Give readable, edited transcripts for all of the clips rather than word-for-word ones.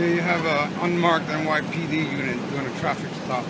Here you have an unmarked NYPD unit doing a traffic stop.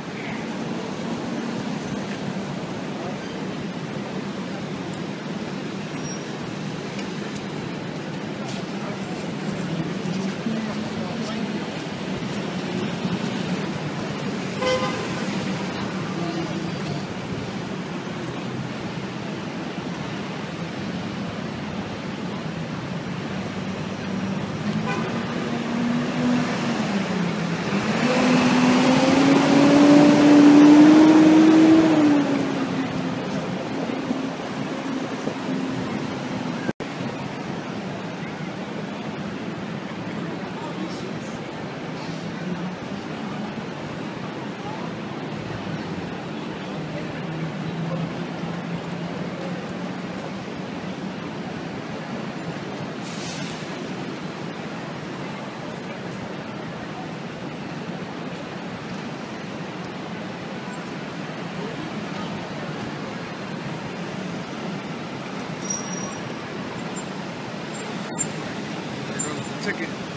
Ticket.